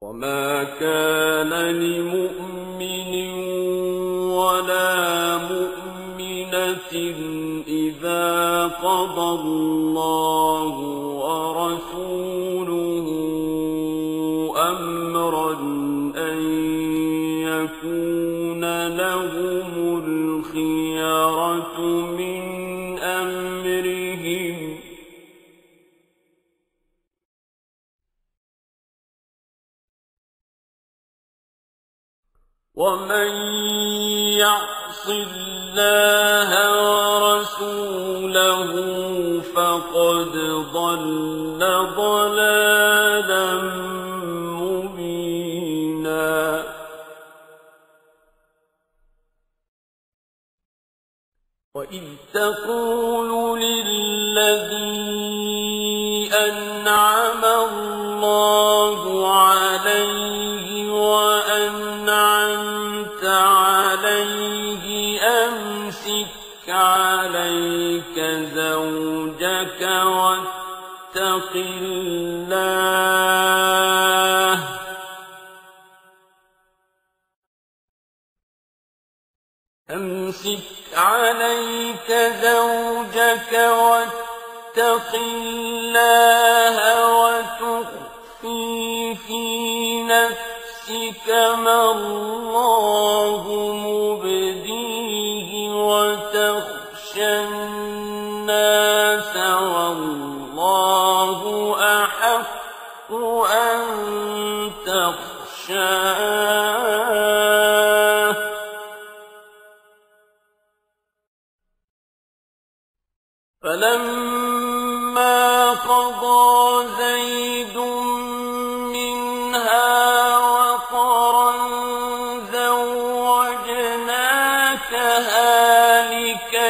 وما كان لمؤمن ولا مؤمنة إذا قضى الله ورسوله أمرا أن يكون لهم الخيرة من أمرهم ومن يعص الله ورسوله فقد ضل ضلالا مبينا وإذ تقول للذي أنعم الله عليه وأنعمت عليه أمسك عليك زوجك واتق الله أمسك عليك زوجك واتق الله وتخفي في نفسك ما الله مبديه وتخشى الناس والله أحق أن تخشاه فلما قضى زيد منها وطرا زوجناكها لكي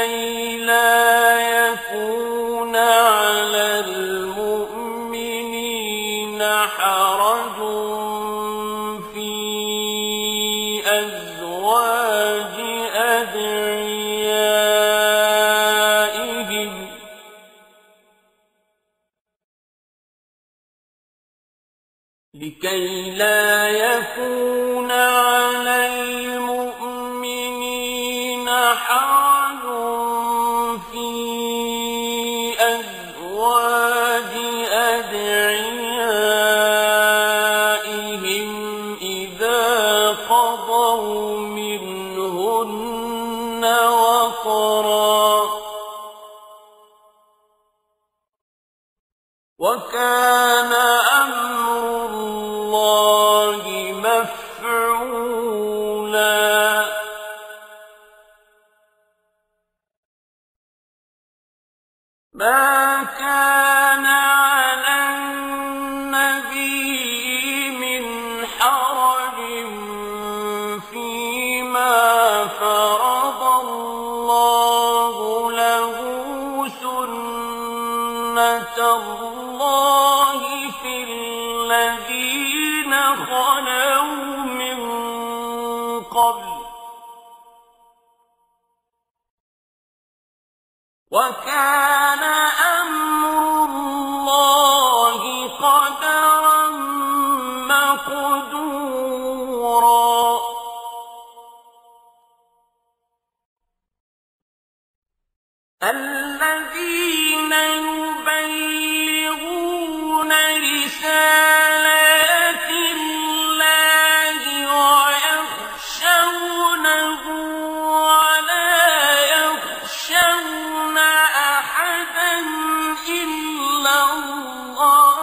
لا يكون على المؤمنين حرج في أزواج أدعيائهم لكي لا يكون على المؤمنين حرج في أزواج أدعيائهم إذا قضوا منهن وطرا وكان أمر الله مفعولا ما كان على النبي من حرج فيما فرض الله له سنة الله في الذين خلوا من قبل وكان أمر الله قدرا مقدورا الذين يبلغون رسالات الله ويخشونه ولا يخشون أحدا إلا الله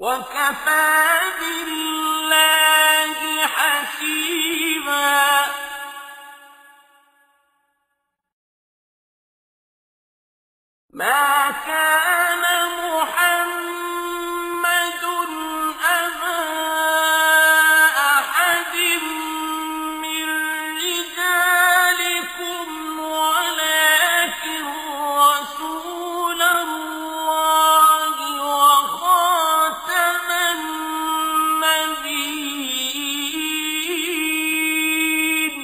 وكفى بالله حسيبا ما كان محمد أبا أحد من رجالكم ولكن رسول الله وخاتم النبيين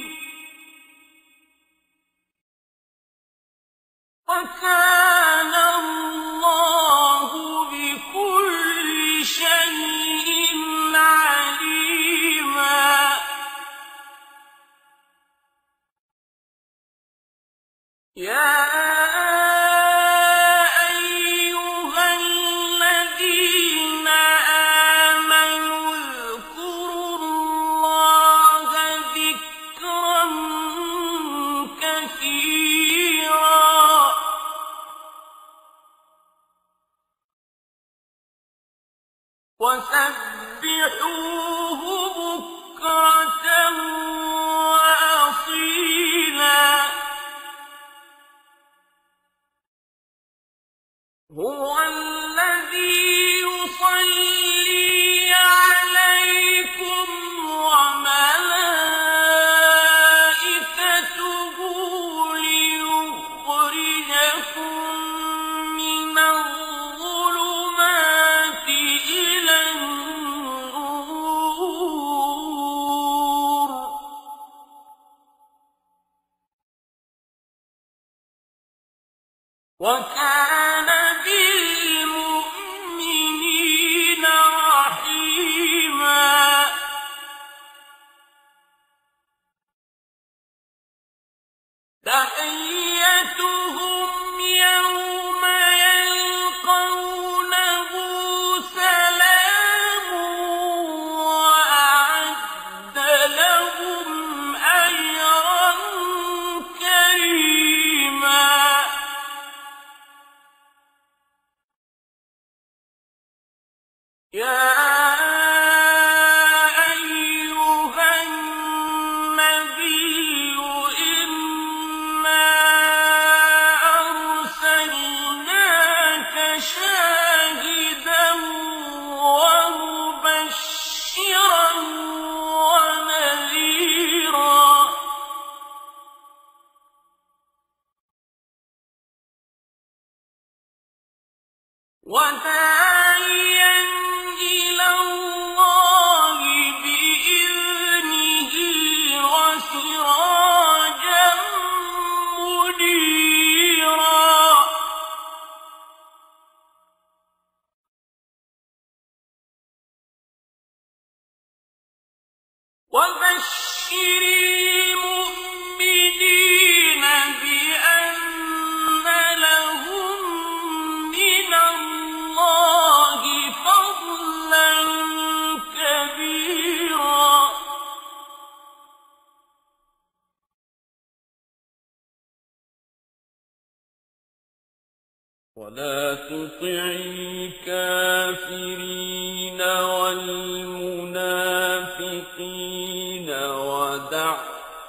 ولا تطع الكافرين والمنافقين ودع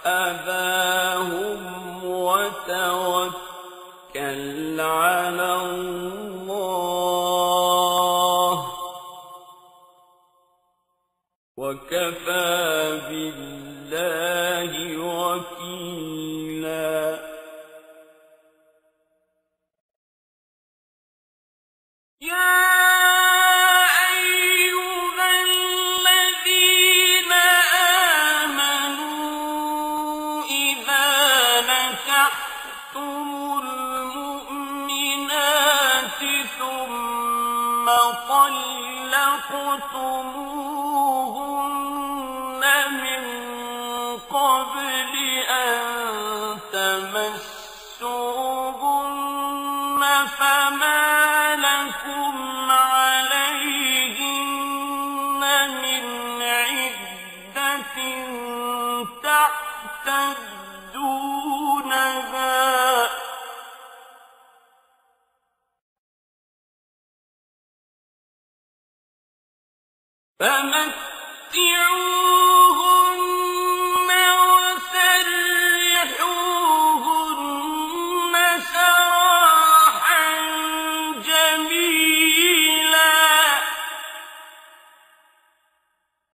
أذاهم وتوكل على الله وكفى بالله وكيلا. طلقتموهن من قبل أن تمسوهن فما لكم عليهن من عدة تعتدونها فمتعوا